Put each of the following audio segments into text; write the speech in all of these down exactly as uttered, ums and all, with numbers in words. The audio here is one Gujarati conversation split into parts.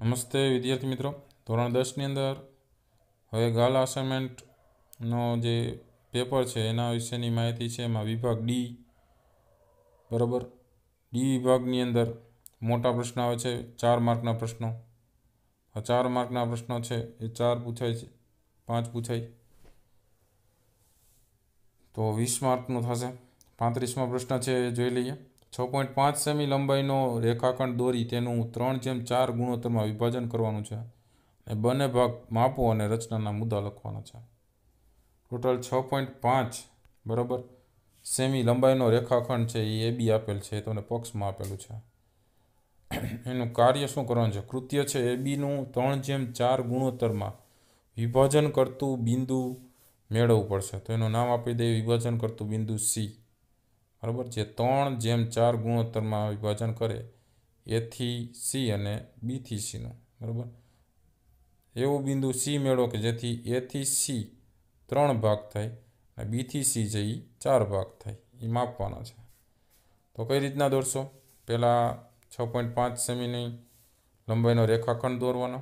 નમસ્તે વિદ્યાર્થી મિત્રો, ધોરણ દસ ની અંદર હવે ગાલ અસાઇનમેન્ટનો જે પેપર છે એના વિશેની માહિતી છે. એમાં વિભાગ ડી, બરાબર, ડી વિભાગની અંદર મોટા પ્રશ્નો આવે છે. ચાર માર્કના પ્રશ્નો, આ ચાર માર્કના પ્રશ્નો છે એ ચાર પૂછાય છે, પાંચ પૂછાય, તો વીસ માર્કનું થશે. પાંત્રીસમો પ્રશ્ન છે એ જોઈ લઈએ. છ પોઈન્ટ પાંચ સેમી લંબાઈનો રેખાખંડ દોરી તેનું ત્રણ જેમ ચાર ગુણોત્તરમાં વિભાજન કરવાનું છે અને બંને ભાગ માપો અને રચનાના મુદ્દા લખવાના છે. ટોટલ છ પોઈન્ટ પાંચ બરાબર સેમી લંબાઈનો રેખાખંડ છે એ બી આપેલ છે, તમને પક્ષમાં આપેલું છે. એનું કાર્ય શું કરવાનું છે? કૃત્ય છે એ બીનું ત્રણ જેમ ચાર ગુણોત્તરમાં વિભાજન કરતું બિંદુ મેળવવું પડશે, તો એનું નામ આપી દે વિભાજન કરતું બિંદુ સી, બરાબર, જે ત્રણ જેમ ચાર ગુણોત્તરમાં વિભાજન કરે એથી સી અને બીથી સીનું, બરાબર, એવું બિંદુ સી મેળવો કે જેથી એથી સી ત્રણ ભાગ થાય અને બીથી સી જે એ ચાર ભાગ થાય, એ માપવાના છે. તો કઈ રીતના દોરશો? પહેલાં છ પોઈન્ટ પાંચ સેમીની લંબાઈનો રેખાખંડ દોરવાનો,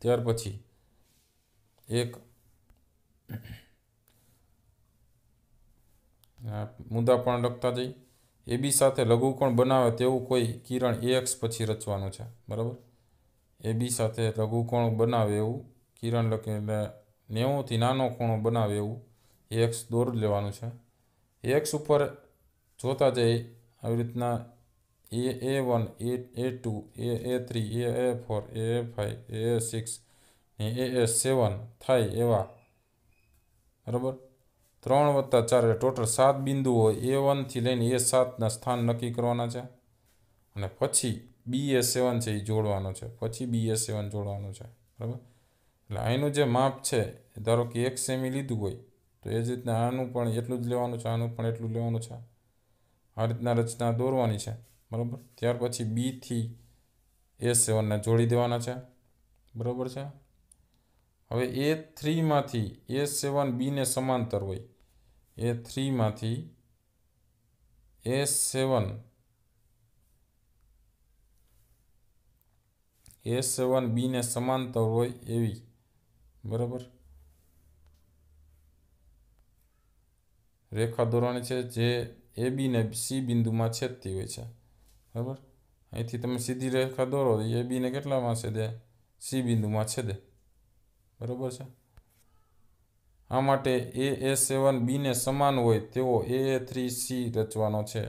ત્યાર પછી એક મુદ્દા પણ લખતા જઈ. એ બી સાથે લઘુકોણ બનાવે તેવું કોઈ કિરણ એક્સ પછી રચવાનું છે, બરાબર. એ બી સાથે લઘુકોણ બનાવે એવું કિરણ લખીને નેવુંથી નાનો ખૂણો બનાવે એવું એક્સ દોરી લેવાનું છે. એક્સ ઉપર જોતા જઈ આવી રીતના A A one A A two A A three A A four A A five A A six ને એ એ સેવન થાય એવા, બરાબર, ત્રણ વત્તા ચાર એટલે ટોટલ સાત બિંદુઓ એ વનથી લઈને એ સાતના સ્થાન નક્કી કરવાના છે અને પછી બી એ સેવન છે એ જોડવાનો છે, પછી બી એ સેવન જોડવાનો છે, બરાબર. એટલે આનું જે માપ છે, ધારો કે એક સેમી લીધું હોય તો એ જ રીતના આનું પણ એટલું જ લેવાનું છે, આનું પણ એટલું લેવાનું છે. આ રીતના રચના દોરવાની છે, બરાબર. ત્યાર પછી બીથી એ સેવનને જોડી દેવાના છે, બરાબર છે. હવે એ થ્રીમાંથી એ સેવન બીને સમાંતર હોય, એ થ્રીમાંથી એ સેવન એ સેવન બીને સમાંતર હોય એવી, બરાબર, રેખા દોરવાની છે જે એ બીને સી બિંદુમાં છેદતી હોય છે, બરાબર. અહીંથી તમે સીધી રેખા દોરો, એ બીને કેટલામાં છેદે? સી બિંદુમાં છેદે, બરાબર છે. આ માટે એ એ સેવન બીને સમાન હોય તેવો એ એ થ્રી સી રચવાનો છે.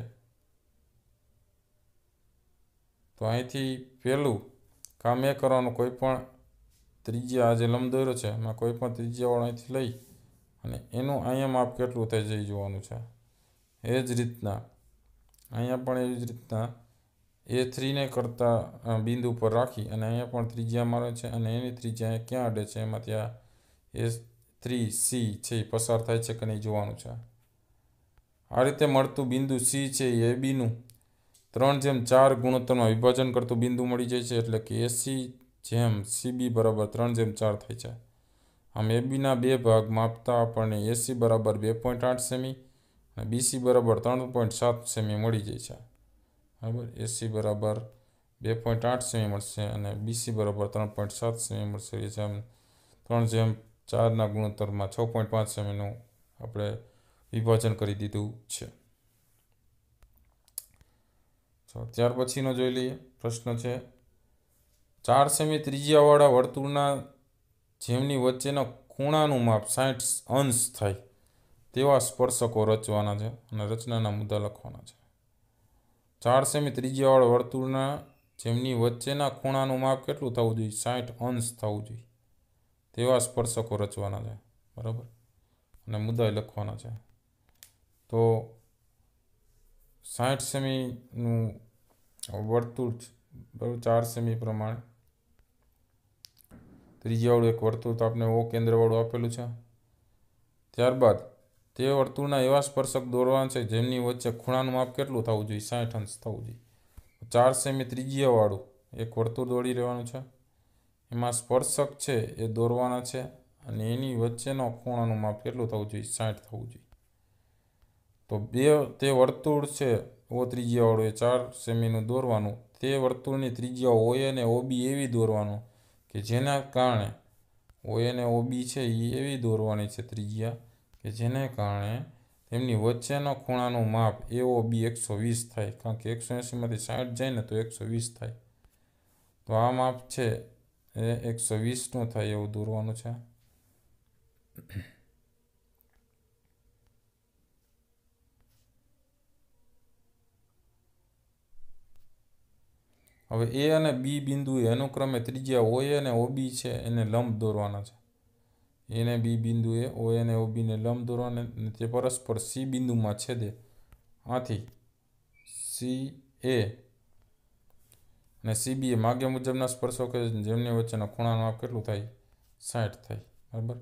તો અહીંથી પહેલું કામ એ કરવાનું, કોઈ પણ ત્રિજ્યા, જે લંબ દોર્યો છે એમાં કોઈ પણ ત્રિજ્યાવાળો અહીંથી લઈ અને એનું અહીંયા માપ કેટલું થાય છે એ જોવાનું છે. એ જ રીતના અહીંયા પણ એવી જ રીતના એ થ્રીને કરતા બિંદુ પર રાખી અને અહીંયા પણ ત્રિજ્યા મારે છે અને એની ત્રિજ્યા ક્યાં અડે છે એમાં ત્યાં એ થ્રી સી છે એ પસાર થાય છે કે નહીં જોવાનું છે. આ રીતે મળતું બિંદુ સી છે એ બીનું ત્રણ જેમ ચાર ગુણોત્તરમાં વિભાજન કરતું બિંદુ મળી જાય છે, એટલે કે એ સી જેમ સી બી બરાબર ત્રણ જેમ ચાર થાય છે. આમ એ બીના બે ભાગ માપતા આપણને એ સી બરાબર બે પોઈન્ટ આઠ સેમી અને બી સી બરાબર ત્રણ પોઈન્ટ સાત સેમી મળી જાય છે, બરાબર. એસી બરાબર બે પોઈન્ટ આઠ સેમી મળશે અને બીસી બરાબર ત્રણ પોઈન્ટ સાત સેમી મળશે. જેમ ત્રણ જેમ ચારના ગુણોત્તરમાં છ પોઈન્ટ પાંચ સેમીનું આપણે વિભાજન કરી દીધું છે. ત્યાર પછીનો જોઈ લઈએ પ્રશ્ન છે. ચાર સેમી ત્રિજ્યાવાળા વર્તુળના જેમની વચ્ચેના ખૂણાનું માપ સાઠ અંશ થાય તેવા સ્પર્શકો રચવાના છે અને રચનાના મુદ્દા લખવાના છે. ચાર સેમી ત્રિજ્યાવાળા વર્તુળના જેમની વચ્ચેના ખૂણાનું માપ કેટલું થવું જોઈએ? સાઠ અંશ થવું જોઈએ તેવા સ્પર્શકો રચવાના છે, બરાબર, અને મુદ્દા લખવાના છે. તો સાઠ સેમીનું વર્તુળ, બરાબર, ચાર સેમી પ્રમાણે ત્રિજ્યાવાળું એક વર્તુળ તો આપણે ઓ કેન્દ્રવાળું આપેલું છે. ત્યારબાદ તે વર્તુળના એવા સ્પર્શક દોરવાના છે જેમની વચ્ચે ખૂણાનું માપ કેટલું થવું જોઈએ? સાઠ અંશ થવું જોઈએ. ચાર સેમી ત્રિજ્યાવાળું એક વર્તુળ દોરી લેવાનું છે, એમાં સ્પર્શક છે એ દોરવાના છે અને એની વચ્ચેનો ખૂણાનું માપ કેટલું થવું જોઈએ? સાઠ થવું જોઈએ. તો બે તે વર્તુળ છે ઓ ત્રિજ્યા વાળો એ ચાર સેમીનું દોરવાનું. તે વર્તુળની ત્રિજ્યા ઓએ અને ઓબી એવી દોરવાનું કે જેના કારણે ઓએ અને ઓબી છે એ એવી દોરવાની છે ત્રિજ્યા કે જેને કારણે તેમની વચ્ચેનો ખૂણાનું માપ એઓબી એકસો વીસ થાય, કારણ કે એકસો એંસીમાંથી સાઠ જાય ને તો એકસો વીસ થાય. તો આ માપ છે એ એકસો વીસનું થાય એવું દોરવાનું છે. હવે એ અને બી બિંદુએ અનુક્રમે ત્રિજ્યા ઓએ અને ઓબી છે એને લંબ દોરવાના છે. એ અને બી બિંદુએ ઓએ અને ઓબીને લંબ દોરવાના, તે પરસ્પર સી બિંદુમાં છેદે. આથી સી એ અને સી બી એ માગ્યા મુજબના સ્પર્શકો જેમની વચ્ચેના ખૂણાનું માપ કેટલું થાય, સાઠ થાય. બરાબર.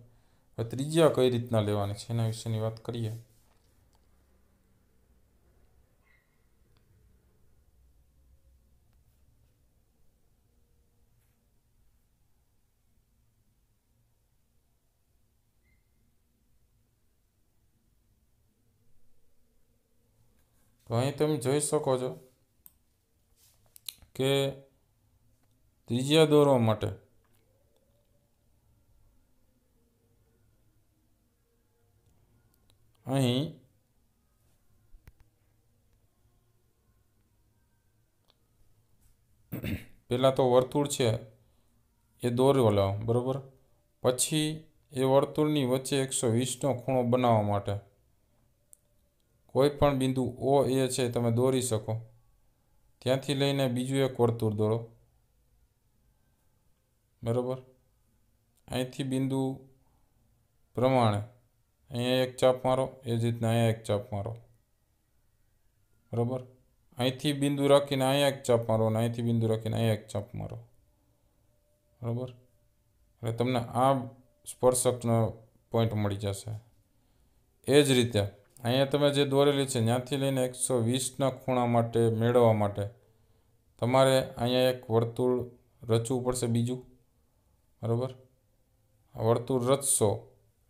હવે ત્રિજ્યા કઈ રીતના લેવાની છે એના વિશેની વાત કરીએ. તો અહીં તમે જોઈ શકો છો કે ત્રિજ્યા દોરવા માટે અહીં પહેલાં તો વર્તુળ છે એ દોરવા લાવો, બરાબર. પછી એ વર્તુળની વચ્ચે એકસો વીસનો ખૂણો બનાવવા માટે કોઈ પણ બિંદુ ઓ એ છે તમે દોરી શકો. ત્યાંથી લઈને બીજું એક વર્તુળ દોરો, બરાબર. અહીંથી બિંદુ પ્રમાણે અહીંયા એક ચાપ મારો, એ જ રીતના અહીંયા એક ચાપ મારો, બરાબર. અહીંથી બિંદુ રાખીને અહીંયા એક ચાપ મારો અને અહીંથી બિંદુ રાખીને અહીંયા એક ચાપ મારો, બરાબર. એટલે તમને આ સ્પર્શકનો પોઈન્ટ મળી જશે. એ જ રીતે અહીંયા તમે જે દોરેલી છે ત્યાંથી લઈને એકસો વીસના ખૂણા માટે મેળવવા માટે તમારે અહીંયા એક વર્તુળ રચવું પડશે, બીજું, બરાબર. વર્તુળ રચશો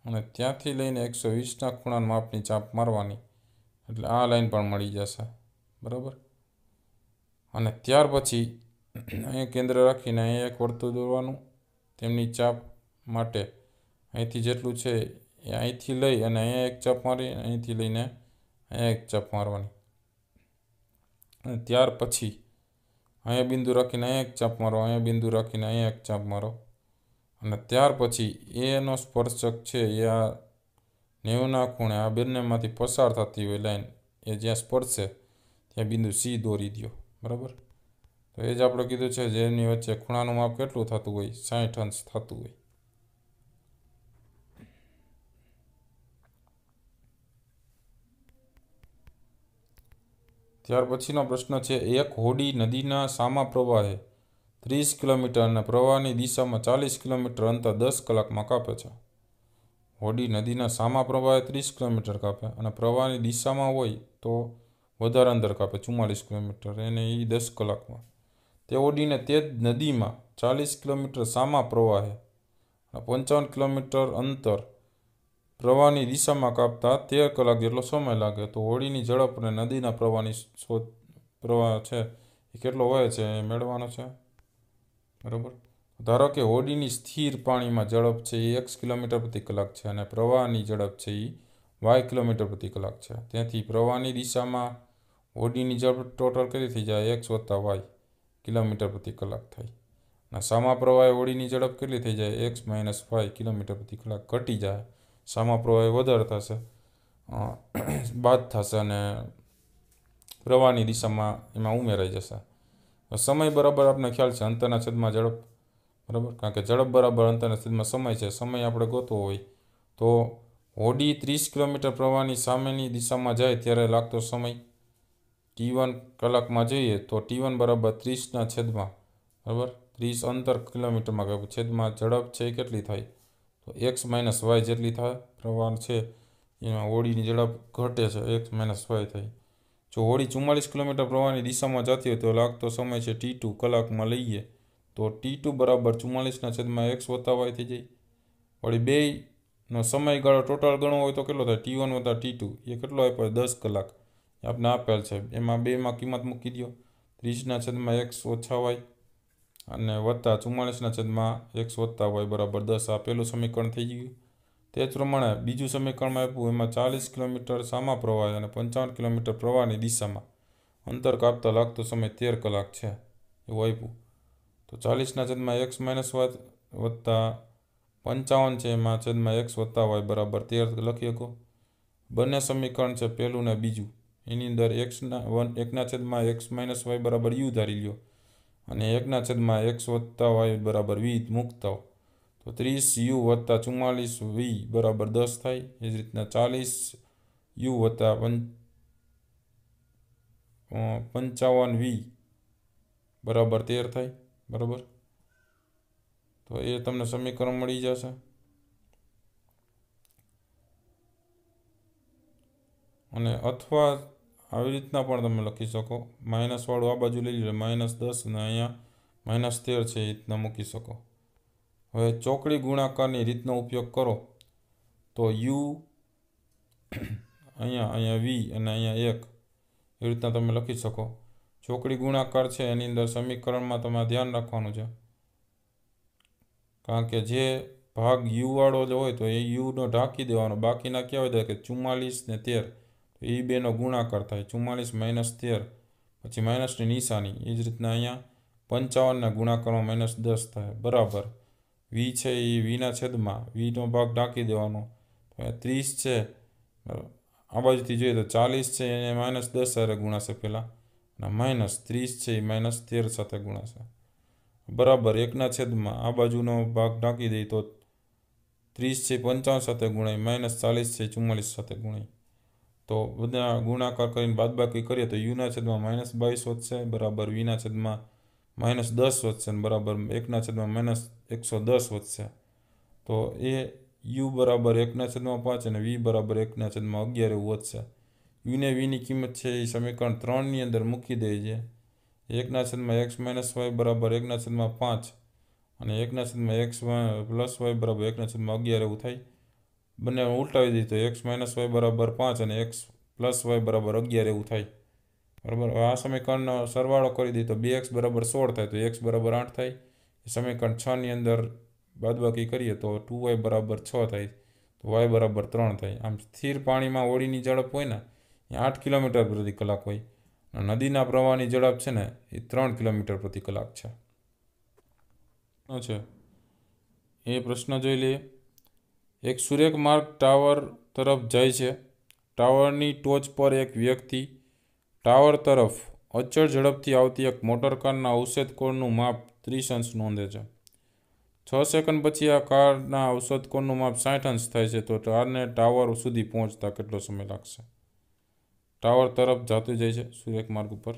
અને ત્યાંથી લઈને એકસો વીસના ખૂણા માપની ચાપ મારવાની, એટલે આ લાઈન પણ મળી જશે, બરાબર. અને ત્યાર પછી અહીંયા કેન્દ્ર રાખીને અહીંયા એક વર્તુળ દોરવાનું, તેમની ચાપ માટે અહીંથી જેટલું છે એ અહીંથી લઈ અને અહીંયા એક ચાપ મારી, અહીંથી લઈને અહીંયા એક ચાપ મારવાની. અને ત્યાર પછી અહીંયા બિંદુ રાખીને અહીંયા એક ચાપ મારો, અહીંયા બિંદુ રાખીને અહીંયા એક ચાપ મારો. અને ત્યાર પછી એનો સ્પર્શક છે એ આ નેવુંના ખૂણે આ બંનેમાંથી પસાર થતી હોય લાઈન એ જ્યાં સ્પર્શે ત્યાં બિંદુ સી દોરી દો, બરાબર. તો એ જ આપણે કીધું છે જેની વચ્ચે ખૂણાનું માપ કેટલું થતું હોય, સાઠ અંશ થતું હોય. ત્યાર પછીનો પ્રશ્ન છે, એક હોડી નદીના સામા પ્રવાહે ત્રીસ કિલોમીટર અને પ્રવાહની દિશામાં ચાલીસ કિલોમીટર અંતર દસ કલાકમાં કાપે છે. હોડી નદીના સામા પ્રવાહે ત્રીસ કિલોમીટર કાપે અને પ્રવાહની દિશામાં હોય તો વધારે અંતર કાપે, ચુમ્માલીસ કિલોમીટર, એને એ દસ કલાકમાં. તે હોડીને તે જ નદીમાં ચાલીસ કિલોમીટર સામા પ્રવાહે અને પંચાવન કિલોમીટર અંતર પ્રવાહની દિશામાં કાપતા તેર કલાક જેટલો સમય લાગે. તો હોડીની ઝડપ અને નદીના પ્રવાહની શોધ પ્રવાહ છે એ કેટલો હોય છે એ મેળવવાનો છે, બરાબર. ધારો કે હોડીની સ્થિર પાણીમાં ઝડપ છે એ એક્સ કિલોમીટર પ્રતિ કલાક છે અને પ્રવાહની ઝડપ છે એ વાય કિલોમીટર પ્રતિ કલાક છે. તેથી પ્રવાહની દિશામાં હોડીની ઝડપ ટોટલ કેટલી થઈ જાય, એક્સ વત્તા વાય કિલોમીટર પ્રતિ કલાક થાય. અને સામા પ્રવાહે હોડીની ઝડપ કેટલી થઈ જાય, એક્સ માઇનસ વાય કિલોમીટર પ્રતિ કલાક ઘટી જાય. સામા પ્રવાહ વધારે થશે, બાદ થશે અને પ્રવાહની દિશામાં એમાં ઉમેરાઈ જશે. સમય બરાબર આપણને ખ્યાલ છે અંતરના છેદમાં ઝડપ, બરાબર. કારણ કે ઝડપ બરાબર અંતરના છેદમાં સમય છે. સમય આપણે ગોતવો હોય તો હોડી ત્રીસ કિલોમીટર પ્રવાહની સામેની દિશામાં જાય ત્યારે લાગતો સમય ટી વન કલાકમાં જઈએ તો ટી વન બરાબર ત્રીસના છેદમાં, બરાબર, ત્રીસ અંતર કિલોમીટરમાં છેદમાં ઝડપ છે કેટલી થાય, એક્સ માઇનસ વાય જેટલી થાય. પ્રવાહ છે એમાં હોડીની ઝડપ ઘટે છે, એક્સ માઇનસ વાય થાય. જો હોડી ચુમ્માલીસ કિલોમીટર પ્રવાહની દિશામાં જતી હોય તો લાગતો સમય છે ટી ટુ કલાકમાં લઈએ તો ટી ટુ બરાબર ચુમ્માલીસના છેદમાં એક્સ વત્તા વાય થઈ જાય. વળી બેનો સમયગાળો ટોટલ ગણવો હોય તો કેટલો થાય, ટી વન વત્તા ટી ટુ, એ કેટલો આપ્યો, દસ કલાક. આપને આપેલ છે એમાં બેમાં કિંમત મૂકી દો ત્રીસના છેદમાં એક્સ ઓછા હોય અને વત્તા ચુમ્માળીસના છેદમાં એક્સ વત્તા હોય બરાબર દસ આ પહેલું સમીકરણ થઈ ગયું. તે જ પ્રમાણે બીજું સમીકરણમાં આપ્યું એમાં ચાલીસ કિલોમીટર સામા પ્રવાહ અને પંચાવન કિલોમીટર પ્રવાહની દિશામાં અંતર કાપતા લાગતો સમય તેર કલાક છે એવું આપ્યું. તો ચાલીસના છેદમાં એક્સ માઇનસ વત્તા પંચાવન છે એમાં છેદમાં એક્સ વત્તા વાય બરાબર તેર લખી શકો. બંને સમીકરણ છે પહેલું ને બીજું એની અંદર એક્સના વન એકના છેદમાં એક્સ માઇનસ વાય બરાબર યુ ધારી લ્યો અને એકના છેદમાં એક્સ વત્તા વાય બરાબર વી મૂકતા હો તો ત્રીસ યુ વત્તા ચુમ્માલીસ વી બરાબર દસ થાય. એ જ રીતના ચાલીસ યુ વત્તા પંચાવન વી બરાબર તેર થાય બરાબર. તો એ તમને સમીકરણ મળી જશે અને અથવા આવી રીતના પણ તમે લખી શકો માઇનસ વાળું આ બાજુ લઈ લે માઇનસ દસ અને અહીંયા માઇનસ તેર છે એ રીતના મૂકી શકો. હવે ચોકડી ગુણાકારની રીતનો ઉપયોગ કરો તો યુ અહીંયા અહીંયા વી અને અહીંયા એક એ રીતના તમે લખી શકો. ચોકડી ગુણાકાર છે એની અંદર સમીકરણમાં તમારે ધ્યાન રાખવાનું છે કારણ કે જે ભાગ યુ વાળો જ હોય તો એ યુનો ઢાંકી દેવાનો બાકીના કહેવાય દે કે ચુમ્માલીસ ને તેર તો એ બેનો ગુણાકાર થાય ચુમ્માલીસ માઇનસ તેર પછી માઇનસની નિશાની. એ જ રીતના અહીંયા પંચાવનના ગુણાકારમાં માઇનસ દસ થાય બરાબર વી છે એ વીના છેદમાં વીનો ભાગ ઢાંકી દેવાનો. ત્રીસ છે આ બાજુથી જોઈએ તો ચાલીસ છે એને માઇનસ દસ સાથે ગુણાશે પહેલાં અને માઇનસ ત્રીસ છે એ માઇનસ તેર સાથે ગુણાશે બરાબર એકના છેદમાં આ બાજુનો ભાગ ઢાંકી દઈએ તો ત્રીસ છે પંચાવન સાથે ગુણાય માઇનસ ચાલીસ છે ચુમ્માલીસ સાથે ગુણાય. તો બધા ગુણાકાર કરીને બાદબાકી કરીએ તો યુના છેદમાં માઇનસ બાવીસ વધશે બરાબર વીના છેદમાં માઇનસ દસ વધશે બરાબર એકના છેદમાં માઇનસ એકસો દસ વધશે. તો એ યુ બરાબર એકના છેદમાં પાંચ અને વી બરાબર એકના છેદમાં અગિયાર એવું વધશે. યુને વીની કિંમત છે એ સમીકરણ ત્રણની અંદર મૂકી દઈએ છીએ એકના છેદમાં એક્સ માઇનસ વાય બરાબર એકના છેદમાં પાંચ અને એકના છેદમાં એક્સ પ્લસ વાય બરાબર એકના છેદમાં અગિયાર એવું થાય. બંને ઉલટાવી દઈએ તો એક્સ માઇનસ વાય બરાબર પાંચ અને એક્સ પ્લસ વાય બરાબર અગિયાર એવું થાય બરાબર. આ સમીકરણનો સરવાળો કરી દઈએ તો બે એક્સ બરાબર સોળ થાય તો એક્સ બરાબર આઠ થાય. સમીકરણ છની અંદર બાદબાકી કરીએ તો ટુ વાય બરાબર છ થાય તો વાય બરાબર ત્રણ થાય. આમ સ્થિર પાણીમાં ઓળીની ઝડપ હોય ને એ આઠ કિલોમીટર પ્રતિ કલાક હોય નદીના પ્રવાહની ઝડપ છે ને એ ત્રણ કિલોમીટર પ્રતિ કલાક છે. છે એ પ્રશ્ન જોઈ લઈએ. એક સૂર્યમાર્ગ ટાવર તરફ જાય છે. ટાવરની ટોચ પર એક વ્યક્તિ ટાવર તરફ અચળ ઝડપથી આવતી એક મોટરકારના ઔષધ કોણનું માપ ત્રીસ અંશ નોંધે છે. છ સેકન્ડ પછી આ કારના ઔષધ કોણનું માપ સાઠ અંશ થાય છે તો કારને ટાવર સુધી પહોંચતા કેટલો સમય લાગશે. ટાવર તરફ જતું જાય છે સૂર્યમાર્ગ ઉપર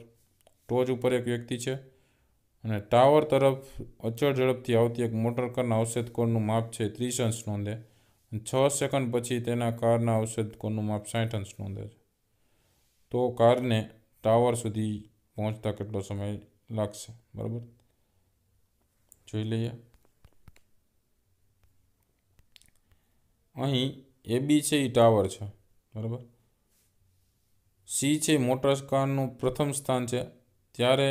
ટોચ ઉપર એક વ્યક્તિ છે અને ટાવર તરફ અચળ ઝડપથી આવતી એક મોટર કારના ઔષધ કોણનું માપ છે ત્રીસ અંશ નોંધે છ સેકન્ડ પછી તેના કારના ઔષધ કોણનું માપ સાઠ અંશ નોંધે છે તો કારને ટાવર સુધી પહોંચતા કેટલો સમય લાગશે બરાબર જોઈ લઈએ. અહીં એબી છે એ ટાવર છે બરાબર સી છે મોટરકારનું પ્રથમ સ્થાન છે ત્યારે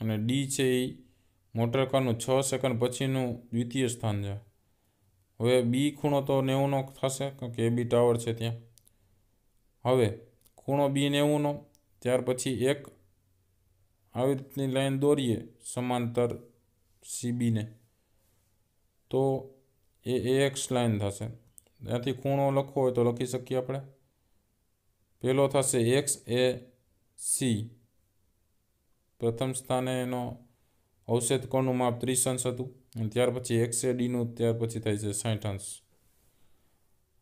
અને ડી છે એ મોટરકારનું છ સેકન્ડ પછીનું દ્વિતીય સ્થાન છે. હવે બી ખૂણો તો નેવુંનો થશે કારણ કે એ બી ટાવર છે ત્યાં. હવે ખૂણો બી નેવુંનો ત્યાર પછી એક આવી રીતની લાઈન દોરીએ સમાંતર સી બીને તો એ એક્સ લાઈન થશે. ત્યાંથી ખૂણો લખવો હોય તો લખી શકીએ આપણે પહેલો થશે એક્સ એ સી પ્રથમ સ્થાને એનો અવશેષ કોણનું માપ ત્રીસ અંશ હતું અને ત્યાર પછી એક્સ એ ડીનું ત્યાર પછી થાય છે સાઠ અંશ.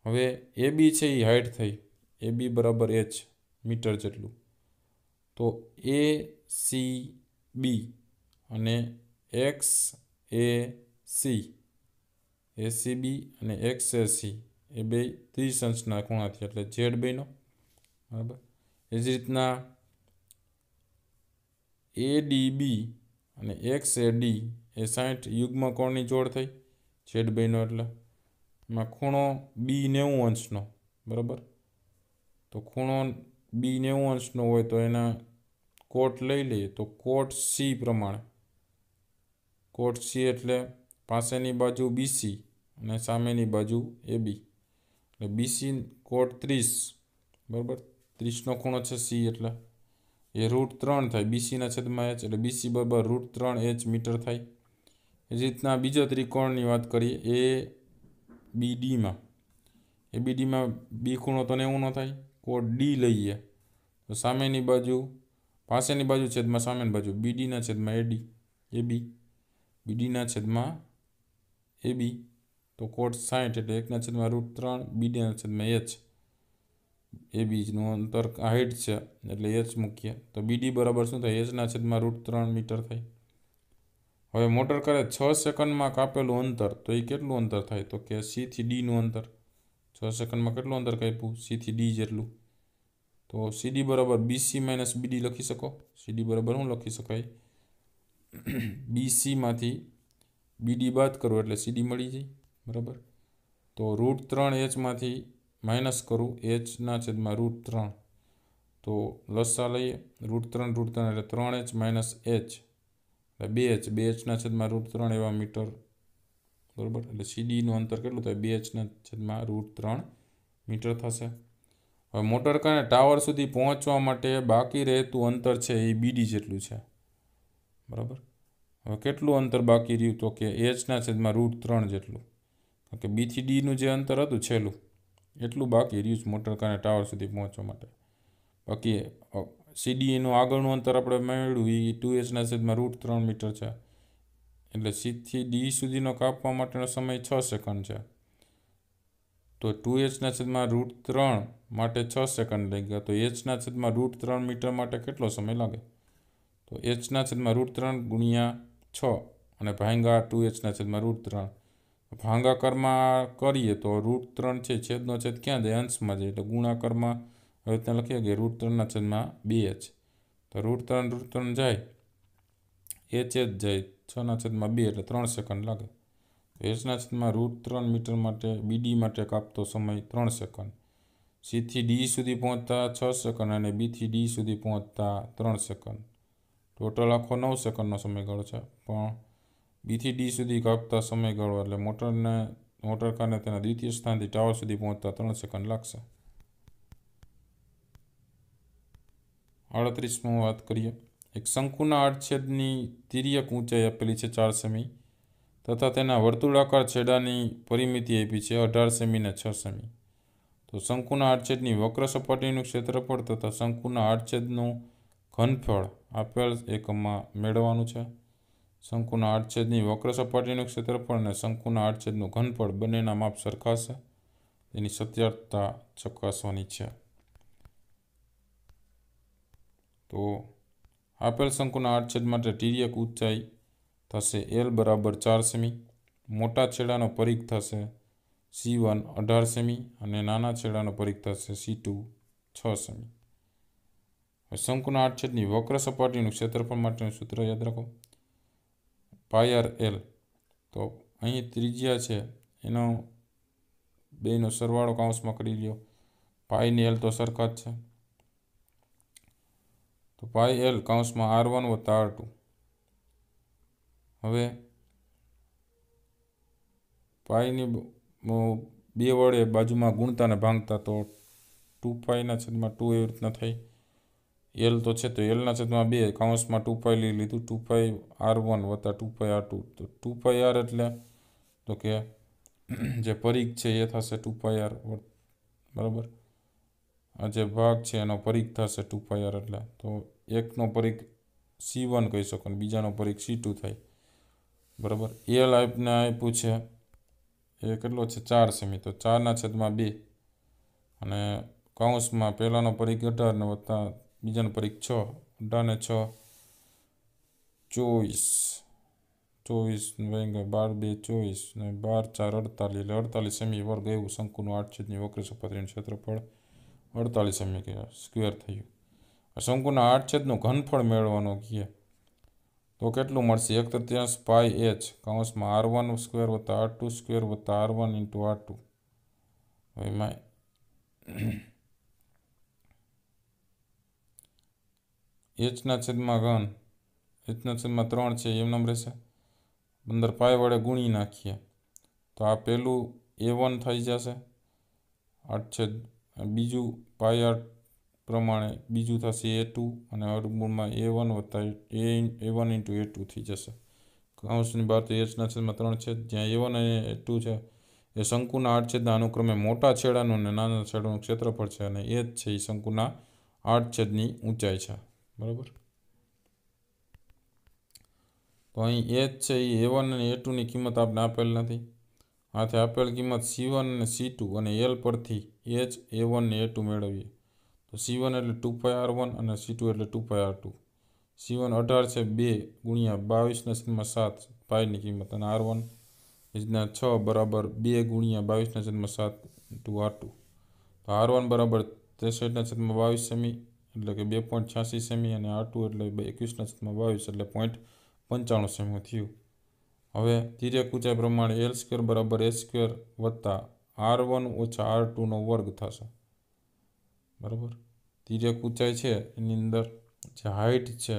હવે એ બી છે એ હાઇટ થઈ એ બી બરાબર એચ મીટર જેટલું તો એ સી બી અને x A C A C B અને એક્સ એ સી એ બે ત્રીસ અંશના ખૂણાથી એટલે ઝેડ બેનો બરાબર. એ જ રીતના એ ડી બી અને એક્સ એ ડી એ સાઠ યુગ્મ કોણની જોડ થઈ છેડ બેનો એટલે એમાં ખૂણો બી નેવું અંશનો બરાબર તો ખૂણો बी नेवु अंशनो होय तो एना कोट लई लईए तो कोट सी प्रमाणे कोट सी एटले पासेनी बाजू बीसी अने सामेनी बाजू एबी एटले बीसी कोट तीस बराबर तीस नो खूणो छे सी एटले ए रूट त्रण थाय बीसी ना छेदमां एच एटले बीसी बराबर रूट त्रण एच मीटर थाय। ए રીતના બીજો ત્રિકોણની વાત કરીએ ए बी डी मां ए बी डी मां बी खूणो तो નેવું નો थाय कोट डी लईए तो सामेनी बाजू पासेनी बाजू छेदमां सामेनी बाजू बीडी ना छेदमां एडी एबी बीडी ना छेदमां एबी तो कोट साठ एटले एक ना छेदमां रूट त्रण बीडी ना छेदमां एच एबी नो अंतर हाइट छे एटले एच મૂકીએ तो बीडी बराबर शुं थाय एच ना छेदमां रूट त्रण मीटर थाय। हवे मोटर करे छह सेकंड मां कापेलुं अंतर तो ए केटलुं अंतर थाय तो के सी थी डी नुं अंतर छह सेकंड मां केटलुं अंतर काप्युं सी थी डी जेटलुं तो सी डी बराबर B C minus B D लखी सको सी डी बराबर हूँ लखी सकाय बी सी में बी डी बात करो एटले सी डी मळी जाय बराबर तो रूट त्रण एच में माइनस करूँ एच ना छेद में रूट त्रण तो लसा लईए रूट त्रण रूट त्रण एटले त्रण एच माइनस एच बे एच बे एच ना छेद में रूट त्रण एवा मीटर बराबर एटले सी डी नुं अंतर केटलुं थाय बे एच ना छेद में रूट त्रण मीटर थशे। હવે મોટર કારણે ટાવર સુધી પહોંચવા માટે બાકી રહેતું અંતર છે એ બીડી જેટલું છે બરાબર હવે કેટલું અંતર બાકી રહ્યું તો કે એચના છેદમાં રૂટ ત્રણ જેટલું કારણ કે બીથી ડીનું જે અંતર હતું છેલ્લું એટલું બાકી રહ્યું છે મોટર કારણે ટાવર સુધી પહોંચવા માટે બાકી સીડીનું આગળનું અંતર આપણે મેળવ્યું એ ટુ એચના છેદમાં રૂટ ત્રણ મીટર છે એટલે સીથી ડી સુધીનો કાપવા માટેનો સમય છ સેકન્ડ છે तो टू एच ना छेद में रूट त्रण माटे छ सेकंड लगी गया तो एच ना छेद में रूट त्रण मीटर माटे केटलो समय लगे तो एच ना छेद में रूट त्रण गुणिया छ अने भांगा टू एच ना छेद में रूट त्रण भांगाकर में करिए तो रूट त्रण छे छेदनो छेद क्यां जाए अंश में जाए एटले गुणाकार में हवे त्यां लखीए कि रूट त्रण ना छेद में बे एच तो रूट त्रण रूट त्रण जाए एच एच जाए छ ना छेद में बे एटले त्रण सेकंड लगे એચના છેદમાં રૂટ ત્રણ મીટર માટે બીડી માટે કાપતો સમય ત્રણ સેકન્ડ સીથી ડી સુધી પહોંચતા છ સેકન્ડ અને બીથી ડી સુધી પહોંચતા ત્રણ સેકન્ડ ટોટલ આખો નવ સેકન્ડનો સમયગાળો છે પણ બીથી ડી સુધી કાપતા સમયગાળો એટલે મોટરને મોટરકારને તેના દ્વિતીય સ્થાનથી ટાવર સુધી પહોંચતા ત્રણ સેકન્ડ લાગશે। આડત્રીસમાં વાત કરીએ એક શંકુના આડછેદની તિર્યક ઊંચાઈ આપેલી છે ચાર સેમી तथा तेना वर्तुलाकार छेडानी परिमिति आपी है अठार सेमी ने छ सेमी तो शंकुना आडछेदनी वक्र सपाटीनुं क्षेत्रफळ तथा शंकुना आडछेदनुं घनफळ आपेल एकममां मेळववानुं छे। शंकुना आडछेदनी वक्र सपाटीनुं क्षेत्रफळ अने शंकुना आडछेदनुं घनफळ बंनेना माप सरखा छे तेनी सत्यता चकासवानी छे। तो आपेल शंकुना आडछेद माटे तिर्यक ऊंचाई थशे एल बराबर चार सेमी मोटा छेडानो परिघ थशे सी वन अठार सेमी अने नाना छेडानो परिघ थशे सी टू छ सेमी। शंकुना आडछेदनी वक्र सपाटीनुं क्षेत्रफळ माटेनुं सूत्र याद राखो पाई आर एल तो अहीं त्रिज्या छे एनो बेनो सरवाळो काउंसमां करी ल्यो पाई ने एल तो सरखा ज छे तो पाई एल काउंसमां आर वन वत्ता आर टू हवे पाई ने बे वडे बाजुमां गुणता ने भांगता तो टू पाई ना छेदमां टू एवी रीतना थाय एल तो छे तो एल ना छेदमां बे काउंसमां टू पाई लई लीधुं टू पाई आर वन वत्ता टू पाई आर टू तो टू पाई आर एटले तो के जे परिघ छे ए थशे टू पाई आर बराबर आ जे भाग छे एनो परिघ थशे टू पाई आर एटले तो एकनो परिघ सी वन कही सको बीजानो परिघ सी टू थाय बराबर एल आपने आप्युं छे ए केटलो छे चार सेमी तो चार ना छेदमां बे अने काउंसमां पहेलानो परिघ अठार ने वत्ता बीजानो परिघ छ अठार ने छ चोवीस चोवीस बार बे चोवीस ने बार चार अड़तालीस एटले अड़तालीस सेमी वर्ग एवुं शंकुनुं आडछेदनी वक्र सपाटीनुं क्षेत्रफळ अड़तालीस सेमी स्क्वेर थयुं। शंकुना आडछेदनुं घनफळ मेळववानुं छे तो केटलुं मळशे एक तृतीयांश पाई एच काउंसमां आर वन स्क्वेर वत्ता आर टू स्क्वेर वत्ता R one into R two एमां એચના છેદમાં ઘન એચના છેદમાં ત્રણ છે એમ નામ રહેશે. અંદર પાય વડે ગુણી નાખીએ તો આ પહેલું એ વન થઈ જશે આઠ છેદ, બીજું પાય આઠ પ્રમાણે બીજું થશે એ ટુ અને વર્ગમૂળમાં એ વન વત્તા A one into A two થઈ જશે. કૌંસની બહાર તો એચના છેદમાં ત્રણ છેદ જ્યાં એ વન અને એ ટુ છે એ શંકુના આઠ છેદના અનુક્રમે મોટા છેડાનું અને નાના છેડાનું ક્ષેત્રફળ છે અને એ જ છે એ શંકુના આઠ છેદની ઊંચાઈ છે. બરાબર, તો અહીં એ જ છે એ એ વન અને એ ટુની કિંમત આપણે આપેલ નથી. આથી આપેલ કિંમત સી વન અને સી ટુ અને એલ પરથી એચ એ વન ને એ ટુ મેળવીએ. તો સી વન એટલે ટુ પાય આર વન અને સી ટુ એટલે two pi R two. C one અઢાર છે બે ગુણ્યા બાવીસના છેદમાં સાત પાયની કિંમત અને આર વન રીતના છ બરાબર બે ગુણ્યા બાવીસના છેદમાં સાત ટુ આર ટુ. તો આર વન બરાબર ત્રેસઠના છેદમાં બાવીસ સેમી એટલે કે બે પોઈન્ટ છ્યાસી સેમી અને આર ટુ એટલે એકવીસના છેદમાં બાવીસ એટલે પોઈન્ટ પંચાણું સેમી થયું. હવે તિર્યક ઊંચાઈ પ્રમાણે એલ સ્ક્વેર બરાબર એ સ્ક્વેર વત્તા આર વન ઓછા આર ટુનો વર્ગ થશે. બરાબર, તિર્યક ઊંચાઈ છે એની અંદર જે હાઇટ છે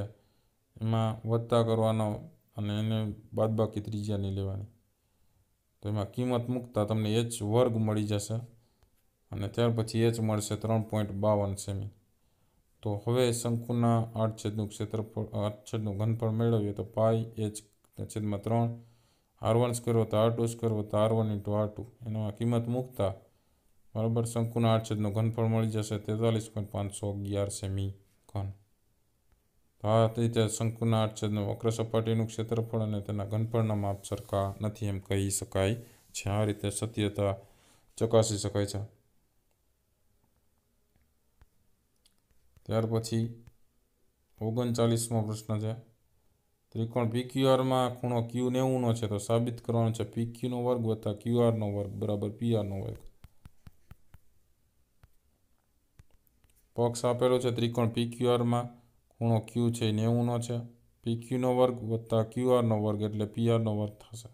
એમાં વત્તા કરવાનો અને એને બાદબાકી ત્રિજ્યાની લેવાની. તો એમાં કિંમત મૂકતા તમને એચ વર્ગ મળી જશે અને ત્યાર પછી એચ મળશે ત્રણ પોઈન્ટ બાવન સેમી. તો હવે શંકુના આઠ છેદનું ક્ષેત્રફળ આઠ છેદનું ઘનફળ મેળવીએ તો પાઈ એચ છેદમાં ત્રણ આર વન સ્ક્વેર વત્તા આર ટુ સ્ક્વેર વત્તા R one into R two એનામાં કિંમત મૂકતા બરાબર શંકુના આઠ છેદનું ઘનફળ મળી જશે તેતાલીસ પોઈન્ટ પાંચસો અગિયાર સેમી ઘન. તો આ રીતે શંકુના આઠ છેદનું વક્ર સપાટીનું ક્ષેત્રફળ અને તેના ઘનફળના માપ સરખા નથી એમ કહી શકાય છે. આ રીતે સત્યતા ચકાસી શકાય છે. ત્યાર પછી ઓગણચાલીસમો પ્રશ્ન છે. ત્રિકોણ પી ક્યુઆરમાં ખૂણો ક્યુ નેવુંનો છે તો સાબિત કરવાનો છે પી ક્યુનો વર્ગ વત્તા ક્યુઆરનો વર્ગ બરાબર પીઆરનો વર્ગ. પક્ષ આપેલો છે ત્રિકોણ પી ક્યુઆરમાં ખૂણો ક્યુ છે નેવુંનો છે. પી ક્યુનો વર્ગ વત્તા ક્યુઆરનો વર્ગ એટલે પીઆરનો વર્ગ થશે.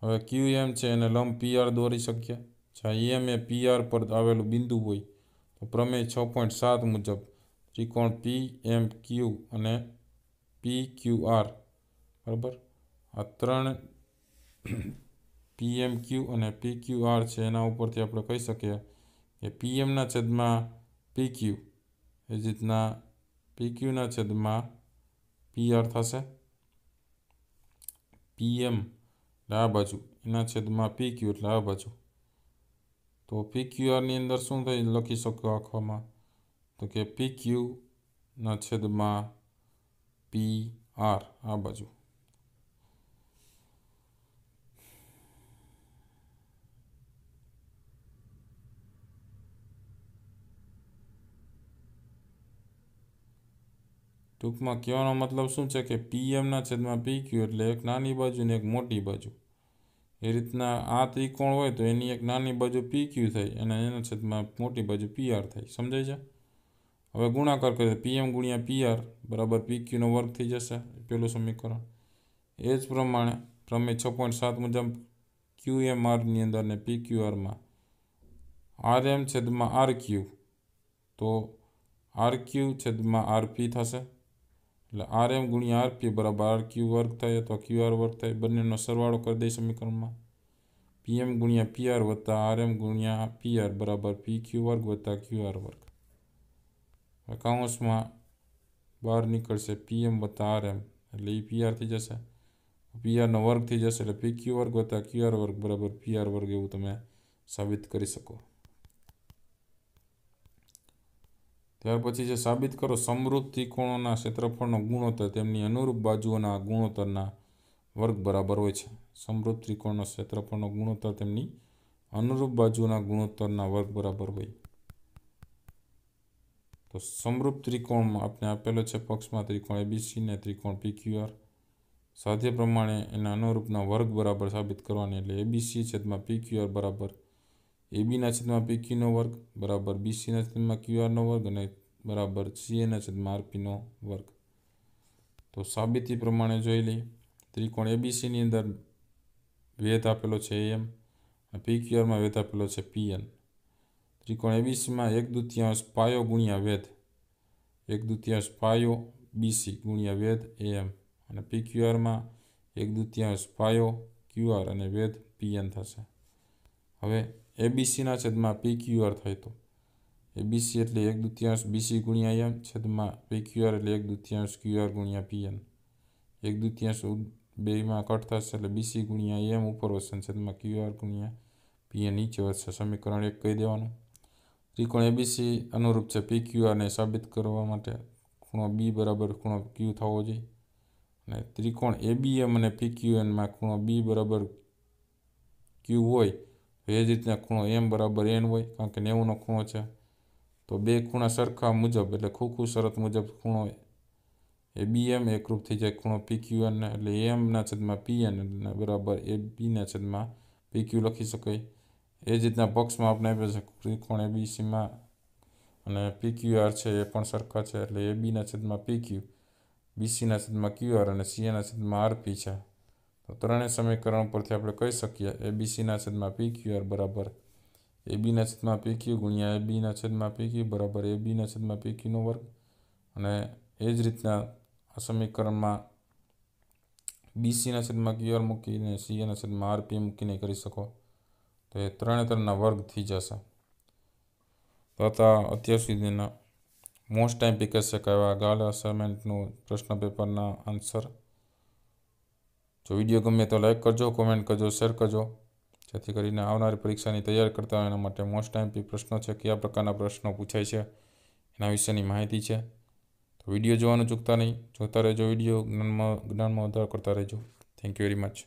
હવે ક્યુ એમ છે એને લંબ પીઆર દોરી શકીએ. જ્યાં એમ એ પીઆર પર આવેલું બિંદુ હોય તો પ્રમેય છ પોઈન્ટ સાત મુજબ ત્રિકોણ પી એમ ક્યુ અને પી ક્યુઆર બરાબર આ ત્રણ પી એમ ક્યુ અને પી ક્યુઆર છે એના ઉપરથી આપણે કહી શકીએ કે પી એમના છેદમાં પી ક્યુ એ રીતના પીક્યુના છેદમાં પીઆર થશે. પીએમ એટલે આ બાજુ એના છેદમાં પીક્યુ એટલે આ બાજુ. તો પીક્યુઆરની અંદર શું થઈ લખી શકો આખવામાં તો કે પીક્યુના છેદમાં પીઆર આ બાજુ. ટૂંકમાં કહેવાનો મતલબ શું છે કે પીએમના છેદમાં પી ક્યુ એટલે એક નાની બાજુ ને એક મોટી બાજુ. એ રીતના આ ત્રિકોણ હોય તો એની એક નાની બાજુ પી ક્યુ થઈ અને એના છેદમાં મોટી બાજુ પીઆર થઈ. સમજાય છે? હવે ગુણાકાર કરીએ પીએમ ગુણ્યા પીઆર બરાબર પી ક્યુનો વર્ગ થઈ જશે પેલું સમીકરણ. એ જ પ્રમાણે પ્રમેય છ પોઈન્ટ સાત મુજબ ક્યુ એમ આરની અંદર ને પી ક્યુ આરમાં આર એમ છેદમાં આર ક્યુ તો આર ક્યુ છેદમાં આર પી થશે એટલે આર એમ ગુણ્યા આર પી બરાબર આર ક્યુ વર્ગ થાય અથવા ક્યુ આર વર્ગ થાય. બંનેનો સરવાળો કરી દઈ સમીકરણમાં પીએમ ગુણ્યા પીઆર વત્તા આર એમ ગુણ્યા પીઆર બરાબર પી ક્યુ વર્ગ વત્તા ક્યુ આર વર્ગ. કાઉન્સમાં બહાર નીકળશે પીએમ વત્તા આર એમ એટલે એ પીઆર થઈ જશે. પીઆરનો વર્ગ થઈ જશે એટલે પી ક્યુ વર્ગ વત્તા ક્યુ આર વર્ગ બરાબર પીઆર વર્ગ એવું તમે સાબિત કરી શકો. ત્યાર પછી જે સાબિત કરો સમરૂપ ત્રિકોણોના ક્ષેત્રફળનો ગુણોત્તર તેમની અનુરૂપ બાજુઓના ગુણોત્તરના વર્ગ બરાબર હોય છે. સમરૂપ ત્રિકોણનો ક્ષેત્રફળનો ગુણોત્તર તેમની અનુરૂપ બાજુઓના ગુણોત્તરના વર્ગ બરાબર હોય. તો સમરૂપ ત્રિકોણમાં આપણે આપેલો છે પક્ષમાં ત્રિકોણ એબીસી ને ત્રિકોણ પીક્યુઆર સાધ્ય પ્રમાણે એના અનુરૂપના વર્ગ બરાબર સાબિત કરવાની એટલે એબીસી છેદમાં પીક્યુઆર બરાબર એબીના છેદમાં પીક્યુનો વર્ગ બરાબર બીસીના છેદમાં ક્યુઆરનો વર્ગ અને બરાબર સીએના છેદમાં આરપીનો વર્ગ. તો સાબિતી પ્રમાણે જોઈ લઈ ત્રિકોણ એબીસીની અંદર વેધ આપેલો છે એમ અને પીક્યુઆરમાં વેધ આપેલો છે પીએન. ત્રિકોણ એબીસીમાં એક દુત્યાંશ પાયો ગુણ્યા વેધ एक दुतियांश पायो बीसी गुणिया वेध एम अने पीक्यूआर में एक दुतियांश पायो क्यूआर अने वेध पीएन थशे। हवे एबीसी ना छेदमां पीक्यूआर थाय तो एबीसी एटले एक दुतियांश बीसी गुणिया एम छेदमां पीक्यूआर एटले एक दुतियांश क्यूआर गुणिया पीएन एक दुतियांश बेमां कट थशे एटले बीसी गुणिया एम ऊपर वधशे छेदमां क्यूआर गुणिया पीएन नीचे वधशे। समीकरण एक कही देवानुं। त्रिकोण एबीसी अनुरूप है पी क्यू आर ने साबित करवा माटे खूणो बी बराबर खूणो क्यू थवो जोईए अने त्रिकोण एबीएम अने पी क्यू एन में खूणो बी बराबर क्यू होय तो ए ज रीतना खूणो एम बराबर एन होय कारण के नेवु नो खूणो छे तो बे खूणा सरखा मुजब एटले खूखू शरत मुजब खूणो एबीएम एकरूप थी जाए खूणो पी क्यू एन एटले एम ना छेदमां पी एन बराबर ए बी ना छेदमां पी क्यू लखी शकाय। ए रीतना पक्ष में अपने त्रिकोण एबीसी में अने पीक्यूआर है ये पण सरखा है एटले ए बी ना छेदमां पीक्यू बीसी ना छेदमां क्यूआर अने सी ना छेदमां आरपी है तो त्रणेय समीकरण परथी आपणे कही सकीए एबीसी ना छेदमां पीक्यूआर बराबर ए बी ना छेदमां पीक्यू गुणिया ए बी ना छेदमां पीक्यू बराबर ए बी ना छेदमां पीक्यू नो वर्ग अने ए ज रीतना आ समीकरण में बीसी ना छेदमां क्यूआर मूकीने सी ना छेदमां आरपी मूकीने करी शको तो ये त्रण त्रणना वर्ग थी जैसे। तो अत्यार सुधीना मोस्ट टाइम पीकाश शकाया गाला असाइनमेंट प्रश्न पेपर आंसर। जो विडियो गमे तो लाइक करजो कॉमेंट करजो शेर करजो जेथी करीने आवनारी परीक्षा की तैयारी करता एना माटे मोस्ट टाइम पी प्रश्नों है क्या प्रकारना प्रश्नों पूछाय छे एना विशेनी माहिती छे तो विडियो जोवानुं चूकता नहीं। जोता रहेजो विडियो ज्ञान में ज्ञान में उद्धार करता रहेजो। Thank you very much.